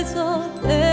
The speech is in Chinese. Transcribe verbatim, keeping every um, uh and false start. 爱做的。